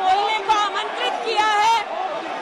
बोलने